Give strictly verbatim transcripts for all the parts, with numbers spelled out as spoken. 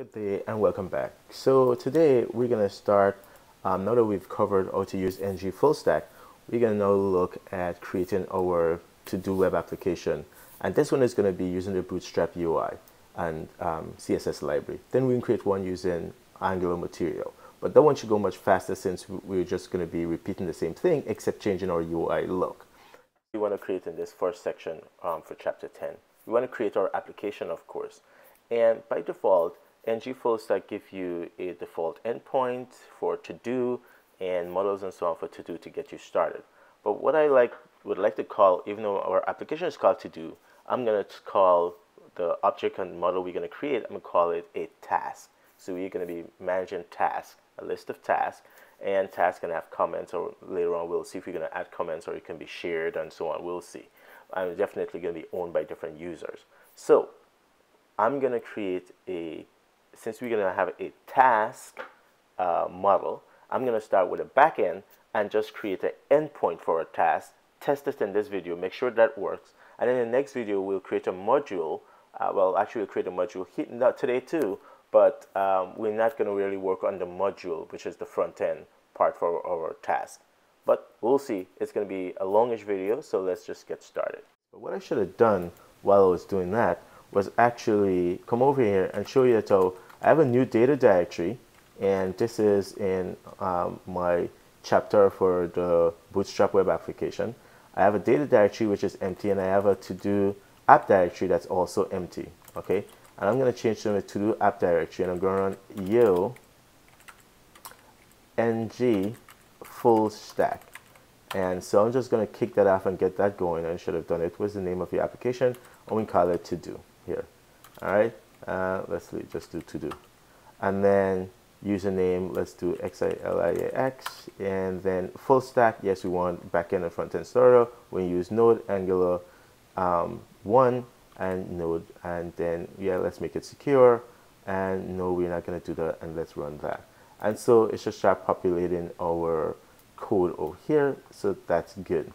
Good day and welcome back. So today we're going to start, um, now that we've covered how to use N G Fullstack, we're going to now look at creating our to-do web application. And this one is going to be using the Bootstrap U I and um, C S S library. Then we can create one using Angular material. But that one should go much faster since we're just going to be repeating the same thing except changing our U I look. We want to create in this first section um, for chapter ten. We want to create our application, of course. And by default, N G Fullstack gives you a default endpoint for to-do and models and so on for to-do to get you started. But what I like would like to call, even though our application is called to-do, I'm going to call the object and model we're going to create, I'm going to call it a task. So we're going to be managing tasks, a list of tasks, and tasks can have comments, or later on we'll see if we're going to add comments or it can be shared and so on, we'll see. I'm definitely going to be owned by different users. So I'm going to create a Since we're going to have a task uh, model, I'm going to start with a backend and just create an endpoint for a task, test it in this video, make sure that works. And in the next video, we'll create a module. Uh, well, actually, we'll create a module here, not today too, but um, we're not going to really work on the module, which is the front end part for our task. But we'll see. It's going to be a longish video, so let's just get started. But what I should have done while I was doing that was actually come over here and show you that oh, I have a new data directory, and this is in um, my chapter for the Bootstrap web application. I have a data directory which is empty, and I have a to-do app directory that's also empty. Okay, and I'm going to change them to to-do app directory, and I'm going to run yo N G Fullstack. And so I'm just going to kick that off and get that going. I should have done it. What's the name of your application? I'm going to call it to-do. Here. All right, uh, let's just do to do, and then username. Let's do xilicx, and then full stack. Yes, we want backend and front end starter. We use Node, Angular um, one, and Node, and then yeah, let's make it secure. And no, we're not going to do that, and let's run that. And so it's just start populating our code over here. So that's good.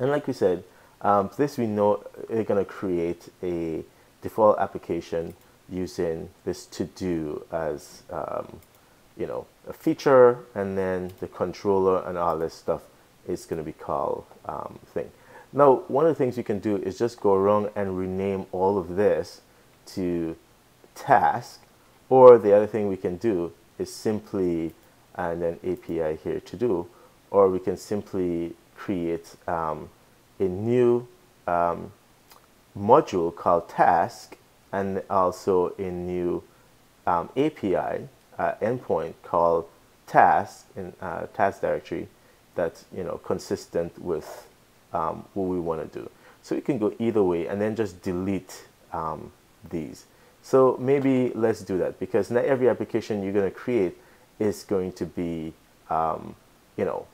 And like we said. Um, this we know we're going to create a default application using this to-do as, um, you know, a feature, and then the controller and all this stuff is going to be called um, thing. Now, one of the things you can do is just go around and rename all of this to task, or the other thing we can do is simply, and then A P I here to do, or we can simply create um, a new um, module called task, and also a new um, A P I uh, endpoint called task in uh, task directory that's, you know, consistent with um, what we want to do. So you can go either way and then just delete um, these. So maybe let's do that, because not every application you're going to create is going to be, um, you know,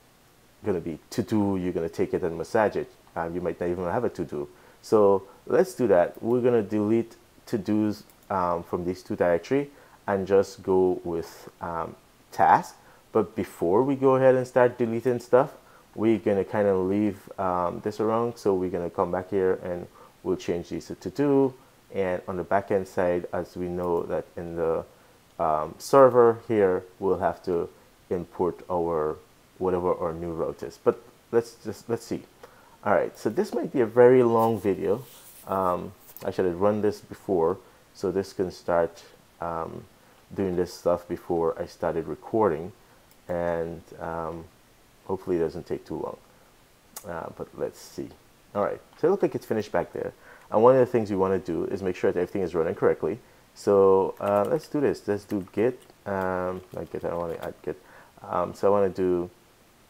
going to be to do. You're going to take it and massage it. Um, you might not even have a to-do. So let's do that. We're going to delete to-dos um, from these two directory and just go with um, task. But before we go ahead and start deleting stuff, we're going to kind of leave um, this around. So we're going to come back here and we'll change these to to-do. And on the back-end side, as we know that in the um, server here, we'll have to import our whatever our new route is. But let's just, let's see. All right, so this might be a very long video. Um, I should have run this before, so this can start um, doing this stuff before I started recording, and um, hopefully it doesn't take too long. Uh, but let's see. All right, so it looks like it's finished back there. And one of the things we want to do is make sure that everything is running correctly. So uh, let's do this. Let's do git. Um, not git. I don't want to add git. Um, so I want to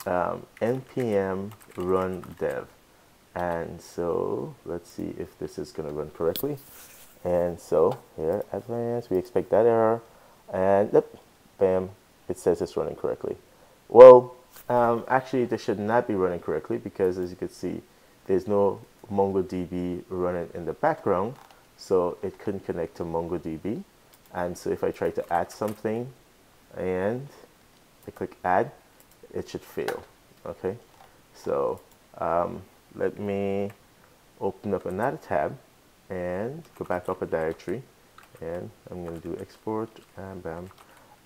do um, npm run dev. And so let's see if this is going to run correctly. And so here, advanced, we expect that error. And yep, bam, it says it's running correctly. Well, um, actually, this should not be running correctly because, as you can see, there's no MongoDB running in the background. So it couldn't connect to MongoDB. And so if I try to add something and I click add, it should fail. Okay, so um, let me open up another tab and go back up a directory and I'm going to do export, and bam.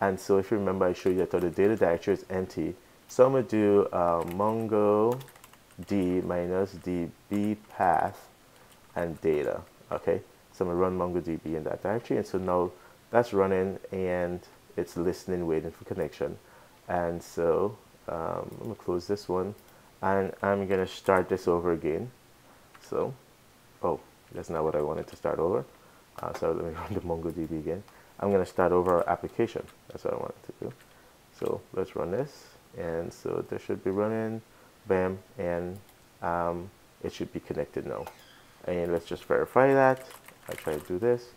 And so if you remember, I showed you that the data directory is empty. So I'm going to do uh, MongoD minus db path and data. Okay, so I'm going to run MongoDB in that directory. And so now that's running and it's listening, waiting for connection. And so um, I'm going to close this one. And I'm going to start this over again. So, oh, that's not what I wanted to start over. Uh, so let me run the MongoDB again. I'm going to start over our application. That's what I wanted to do. So let's run this. And so this should be running. Bam. And um, it should be connected now. And let's just verify that. I try to do this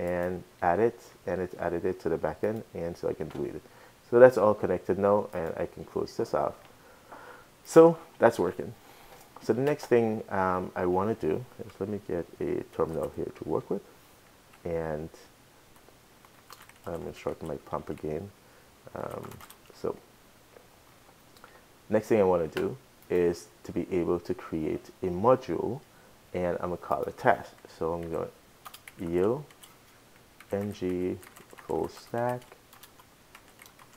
and add it. And it's added it to the backend. And so I can delete it. So that's all connected now. And I can close this off. So that's working. So the next thing um, I want to do is let me get a terminal here to work with, and I'm going to shorten my prompt again. Um, so next thing I want to do is to be able to create a module, and I'm going to call it task. So I'm going to yo ng-Fullstack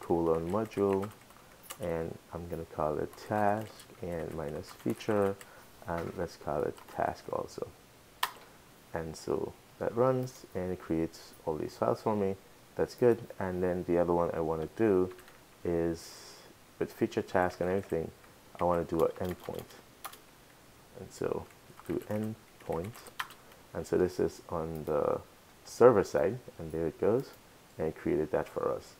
colon module. And I'm going to call it task and minus feature, and let's call it task also. And so that runs and it creates all these files for me. That's good. And then the other one I want to do is with feature, task, and everything, I want to do an endpoint. And so do endpoint. And so this is on the server side, and there it goes, and it created that for us.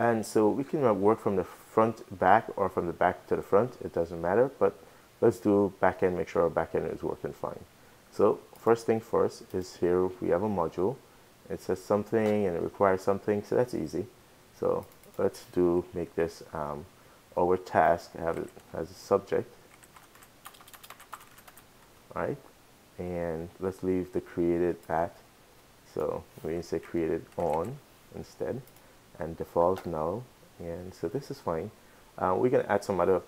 And so we can work from the front back or from the back to the front. It doesn't matter, but let's do back end, make sure our back end is working fine. So first thing first is here we have a module. It says something and it requires something, so that's easy. So let's do make this um, our task, have it as a subject. All right, and let's leave the created at, so we need to say created on instead. And default null, and so this is fine. Uh, we can add some other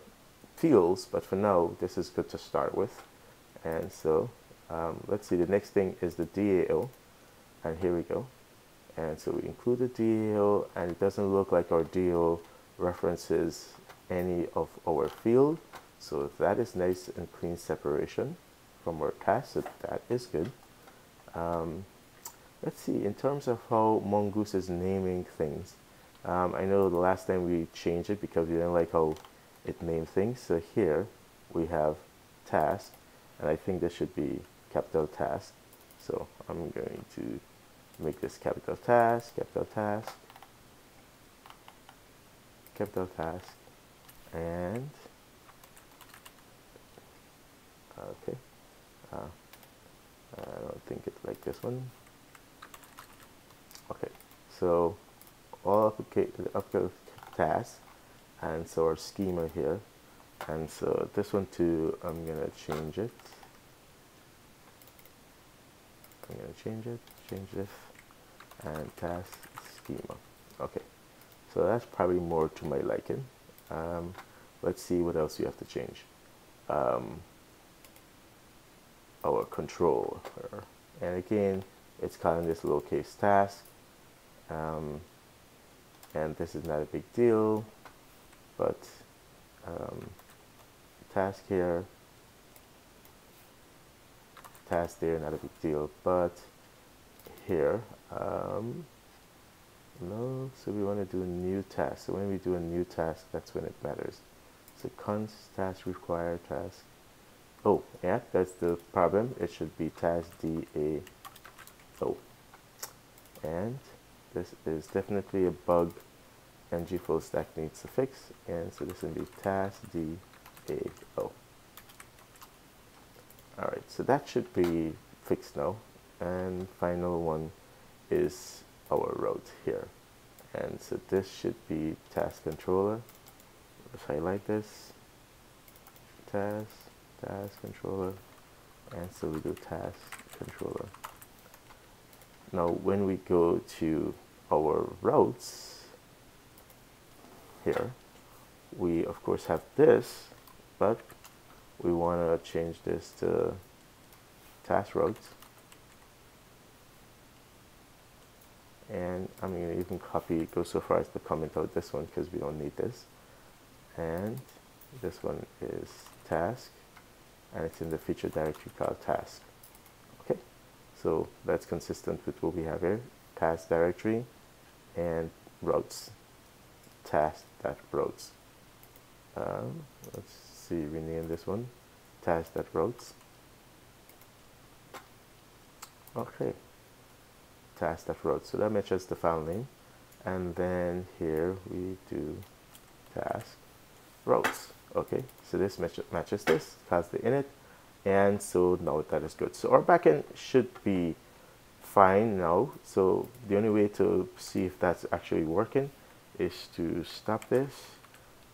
fields, but for now this is good to start with. And so um, let's see, the next thing is the D A O, and here we go. And so we include the D A O, and it doesn't look like our D A O references any of our field, so that is nice and clean separation from our task, so that is good. Um, let's see, in terms of how Mongoose is naming things, um, I know the last time we changed it because we didn't like how it named things. So here we have task, and I think this should be capital task. So I'm going to make this capital task, capital task, capital task, and okay, uh, I don't think it's like this one. Okay, so all update tasks, and so our schema here, and so this one too, I'm gonna change it. I'm gonna change it, change this, and task schema. Okay, so that's probably more to my liking. Um, let's see what else we have to change. Um, our controller, and again, it's calling this lowercase task. Um, and this is not a big deal, but um, task here, task there, not a big deal, but here, um, no, so we want to do a new task. So when we do a new task, that's when it matters. So const task require task. Oh, yeah, that's the problem. It should be task D A O. And this is definitely a bug N G Fullstack needs to fix, and so this will be TaskDAO. All right, so that should be fixed now. And final one is our route here, and so this should be TaskController. If I like this, task, TaskController, and so we do TaskController. Now, when we go to our routes here, we of course have this, but we want to change this to task route. And I'm going to even copy, go so far as to comment out this one because we don't need this. And this one is task, and it's in the feature directory called task. Okay, so that's consistent with what we have here, task directory and routes, task.routes. Um, let's see, rename this one, task.routes. Okay, task.routes. So that matches the file name, and then here we do task routes. Okay, so this match matches this, has the init, and so now that is good. So our backend should be fine now. So the only way to see if that's actually working is to stop this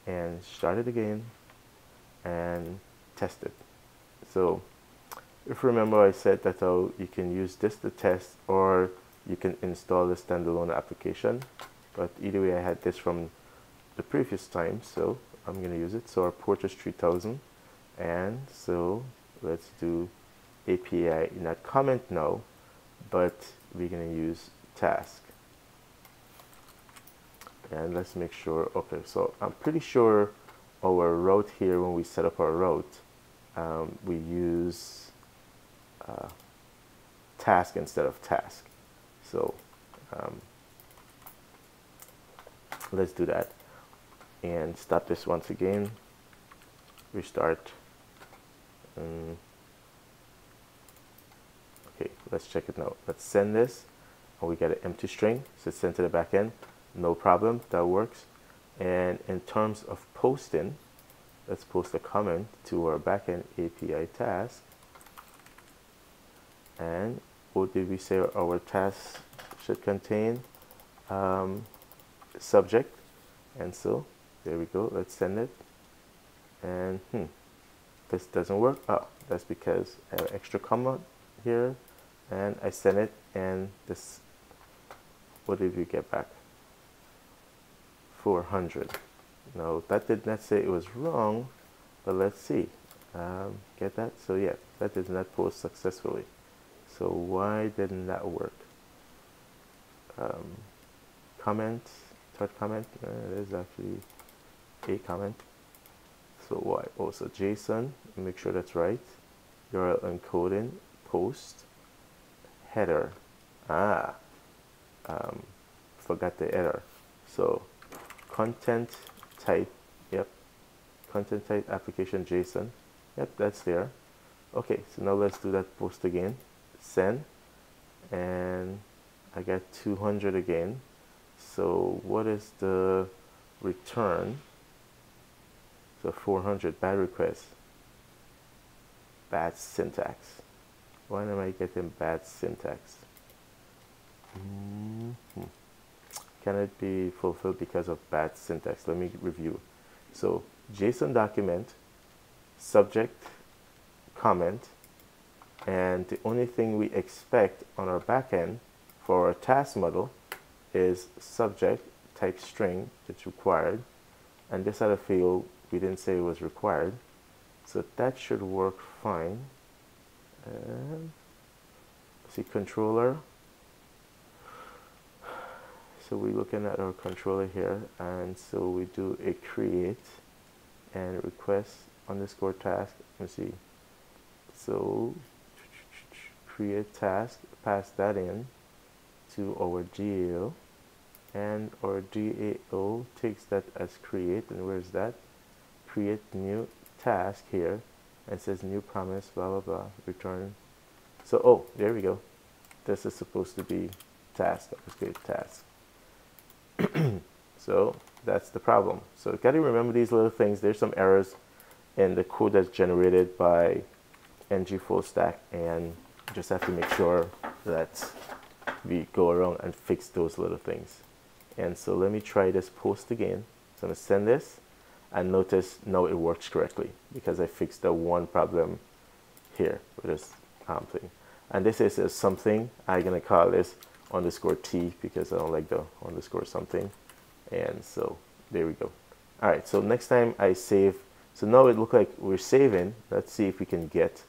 and start it again and test it. So if you remember, I said that how you can use this to test, or you can install the standalone application, but either way I had this from the previous time, so I'm going to use it. So our port is three thousand, and so let's do A P I, not comment now, but we're going to use task. And let's make sure, okay, so I'm pretty sure our route here, when we set up our route, um, we use uh, task instead of task. So um, let's do that. And stop this once again, restart. Um, okay, let's check it now. Let's send this, and we got an empty string, so it's sent to the backend. No problem, that works. And in terms of posting, let's post a comment to our backend A P I task. And what did we say our task should contain? Um, subject, and so. There we go, let's send it, and hmm, this doesn't work. Oh, that's because I have an extra comma here, and I send it, and this, what did we get back? four hundred. No, that did not say it was wrong, but let's see, um, get that? So yeah, that did not post successfully. So why didn't that work? Um, comment, third comment, uh, there's actually a comment. So why? Oh, so JSON, make sure that's right. U R L encoding, post, header. Ah, um, forgot the header. So content type, yep. Content type application JSON, yep, that's there. Okay, so now let's do that post again. Send, and I got two hundred again. So what is the return? So four hundred, bad request, bad syntax. Why am I getting bad syntax? Mm-hmm. Can it be fulfilled because of bad syntax? Let me review. So JSON document, subject, comment, and the only thing we expect on our backend for our task model is subject type string that's required, and this other field we didn't say it was required, so that should work fine. And see controller, so we're looking at our controller here, and so we do a create and request underscore task. Let me see, so create task, pass that in to our D A O, and our D A O takes that as create, and where's that? Create new task here, and says new promise, blah blah blah, return. So oh, there we go, this is supposed to be task, that was create task. So that's the problem. So you gotta remember these little things. There's some errors in the code that's generated by N G Fullstack, and you just have to make sure that we go around and fix those little things. And so let me try this post again. So I'm gonna send this, and notice now it works correctly because I fixed the one problem here with this um, thing. And this is a something, I'm gonna call this underscore T because I don't like the underscore something. And so there we go. All right, so next time I save, so now it looks like we're saving. Let's see if we can get,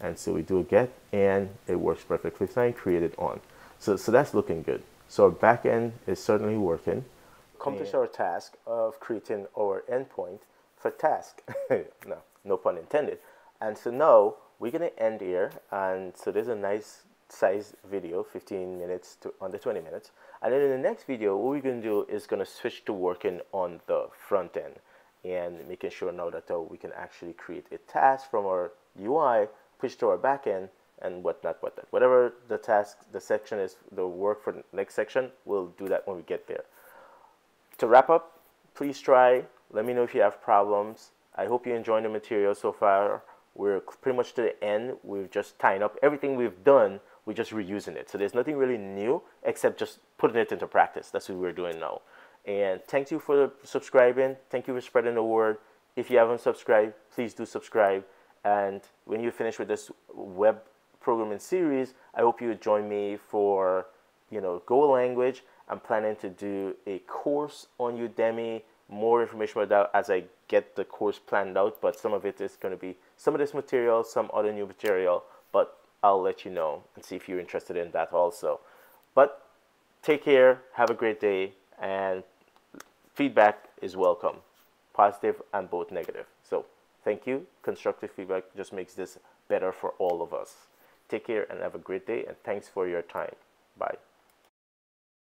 and so we do a get, and it works perfectly fine, created on. So, so that's looking good. So our backend is certainly working. Accomplish yeah. our task of creating our endpoint for task. no, no pun intended. And so now we're going to end here. And so there's a nice size video, fifteen minutes to under twenty minutes. And then in the next video, what we're going to do is going to switch to working on the front end and making sure now that uh, we can actually create a task from our U I, push to our backend, and whatnot, whatnot. Whatever the task, the section is, the work for the next section, we'll do that when we get there. To wrap up, please try. Let me know if you have problems. I hope you're enjoying the material so far. We're pretty much to the end. We're just tying up everything we've done. We're just reusing it. So there's nothing really new except just putting it into practice. That's what we're doing now. And thank you for subscribing. Thank you for spreading the word. If you haven't subscribed, please do subscribe. And when you finish with this web programming series, I hope you would join me for, you know, Go Language. I'm planning to do a course on Udemy. More information about that as I get the course planned out, but some of it is going to be some of this material, some other new material, but I'll let you know and see if you're interested in that also. But take care, have a great day, and feedback is welcome, positive and both negative. So thank you. Constructive feedback just makes this better for all of us. Take care and have a great day, and thanks for your time. Bye.